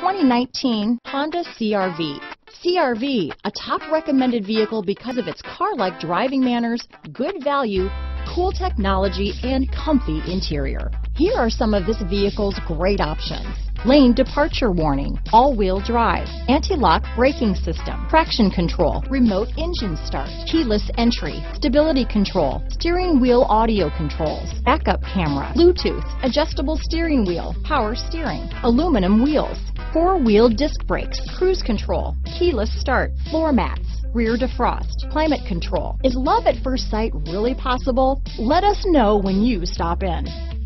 2019 Honda CR-V. CR-V, a top recommended vehicle because of its car-like driving manners, good value, cool technology, and comfy interior. Here are some of this vehicle's great options: lane departure warning, all-wheel drive, anti-lock braking system, traction control, remote engine start, keyless entry, stability control, steering wheel audio controls, backup camera, Bluetooth, adjustable steering wheel, power steering, aluminum wheels, four-wheel disc brakes, cruise control, keyless start, floor mats, rear defrost, climate control. Is love at first sight really possible? Let us know when you stop in.